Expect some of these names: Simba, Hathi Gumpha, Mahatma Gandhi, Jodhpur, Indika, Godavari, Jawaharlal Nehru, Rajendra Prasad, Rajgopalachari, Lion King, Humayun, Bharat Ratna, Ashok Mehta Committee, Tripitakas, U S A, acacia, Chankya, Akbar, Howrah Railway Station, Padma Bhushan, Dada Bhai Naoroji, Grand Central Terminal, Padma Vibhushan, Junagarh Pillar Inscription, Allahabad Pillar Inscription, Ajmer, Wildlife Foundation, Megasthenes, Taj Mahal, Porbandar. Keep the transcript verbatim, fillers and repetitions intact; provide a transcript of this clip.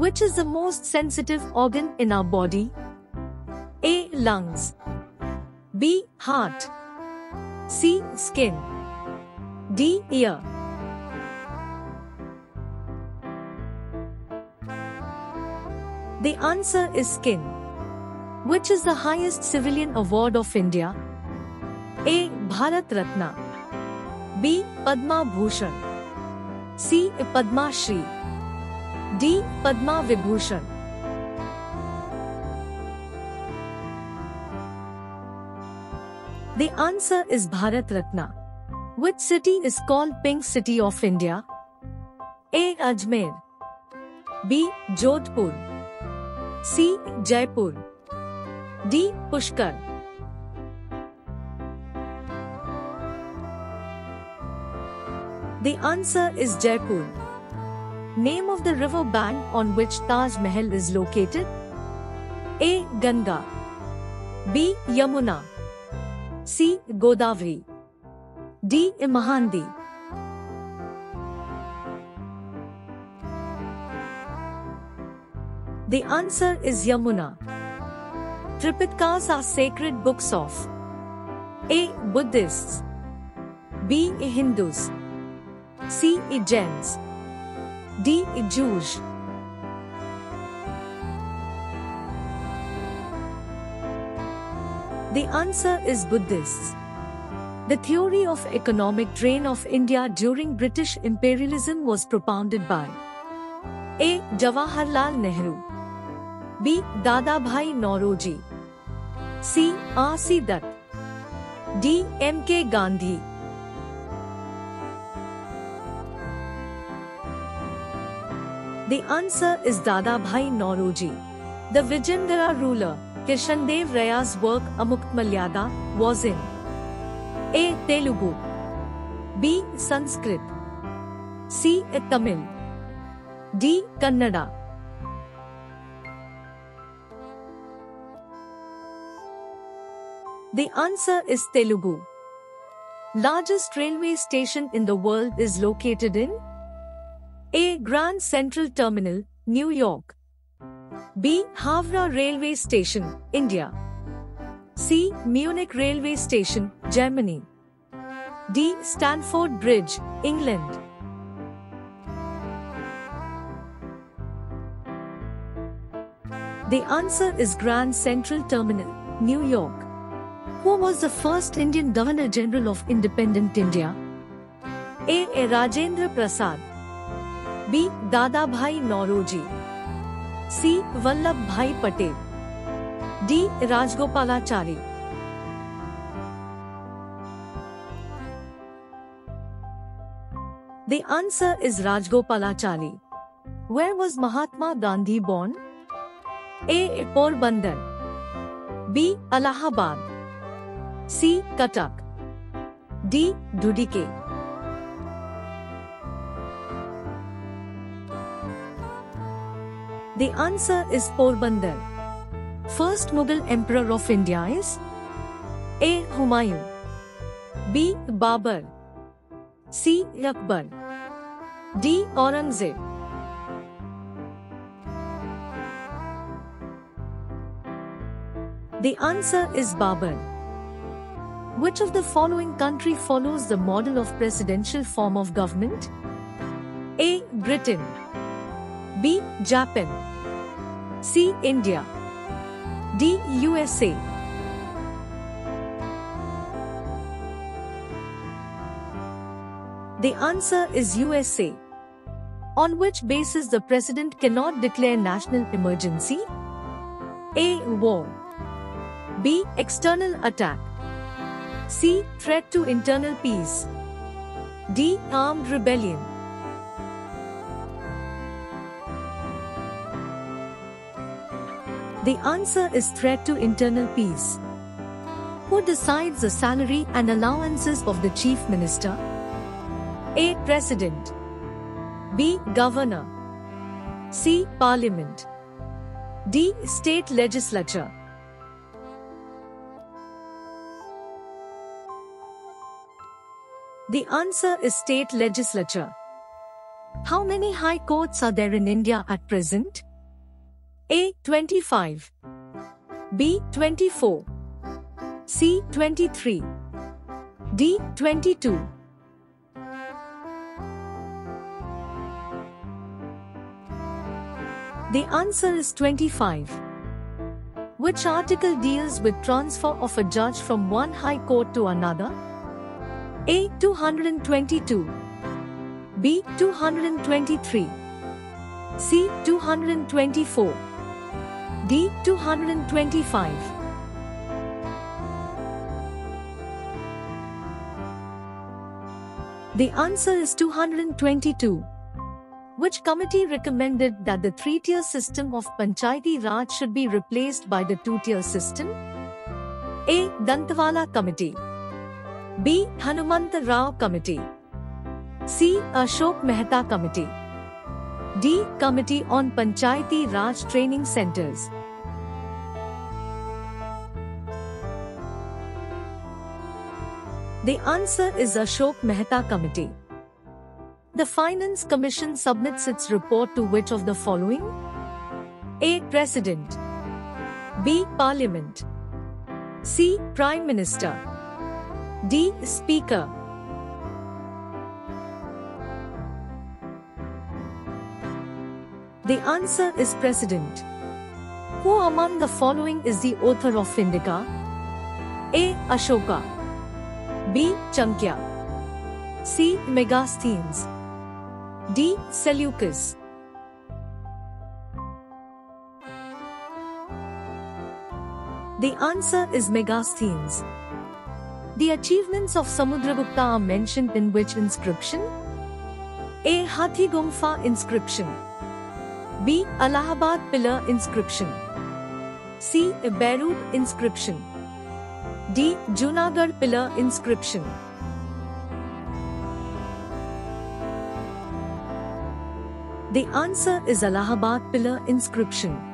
Which is the most sensitive organ in our body? A. Lungs, B. Heart, C. Skin, D. Ear. The answer is skin. Which is the highest civilian award of India? A. Bharat Ratna, B. Padma Bhushan, C. Padma Shri, D. Padma Vibhushan. The answer is Bharat Ratna. Which city is called Pink City of India? A. Ajmer, B. Jodhpur, C. Jaipur, D. Pushkar. The answer is Jaipur. Name of the river bank on which Taj Mahal is located? A. Ganga, B. Yamuna, C. Godavari, D. Mahanadi. The answer is Yamuna. Tripitakas are sacred books of A. Buddhists, B. Hindus, C. Jains, D. Jews. The answer is Buddhists. The theory of economic drain of India during British imperialism was propounded by A. Jawaharlal Nehru, B. Dada Bhai Naoroji, C. R C Dutt, D. M K Gandhi. The answer is Dada Bhai Naoroji. The Vijayanagar ruler, Krishndev Raya's work Amuktamalyada was in A. Telugu, B. Sanskrit, C. Tamil, D. Kannada. The answer is Telugu. Largest railway station in the world is located in A. Grand Central Terminal, New York, B. Howrah Railway Station, India, C. Munich Railway Station, Germany, D. Stamford Bridge, England. The answer is Grand Central Terminal, New York. Who was the first Indian Governor General of Independent India? A. Rajendra Prasad, B. Dada Bhai Naoroji, C. Vallabhai Pate, D. Rajgopalachari. The answer is Rajgopalachari. Where was Mahatma Gandhi born? A. Porbandar, B. Allahabad, C. Katak, D. Dudike. The answer is Porbandar. First Mughal Emperor of India is A. Humayun, B. Babar, C. Akbar, D. Aurangzeb. The answer is Babar. Which of the following country follows the model of presidential form of government? A. Britain, B. Japan, C. India, D. U S A. The answer is U S A. On which basis the president cannot declare national emergency? A. War, B. External attack, C. Threat to internal peace, D. Armed rebellion. The answer is threat to internal peace. Who decides the salary and allowances of the Chief Minister? A. President, B. Governor, C. Parliament, D. State Legislature. The answer is State Legislature. How many high courts are there in India at present? A. twenty-five, B. twenty-four, C. twenty-three, D. twenty-two. The answer is twenty-five. Which article deals with transfer of a judge from one high court to another? A. two hundred twenty-two, B. two hundred twenty-three, C. two hundred twenty-four, D. two hundred twenty-five. The answer is two hundred twenty-two. Which committee recommended that the three-tier system of Panchayati Raj should be replaced by the two-tier system? A. Dantawala Committee, B. Hanumanta Rao Committee, C. Ashok Mehta Committee, D. Committee on Panchayati Raj Training Centers. The answer is Ashok Mehta Committee. The Finance Commission submits its report to which of the following? A. President, B. Parliament, C. Prime Minister, D. Speaker. The answer is President. Who among the following is the author of Indika? A. Ashoka, B. Chankya, C. Megasthenes, D. Seleucus. The answer is Megasthenes. The achievements of Samudragupta are mentioned in which inscription? A. Hathi Gumpha Inscription, B. Allahabad Pillar Inscription, C. Beirut Inscription, D. Junagarh Pillar Inscription. The answer is Allahabad Pillar Inscription.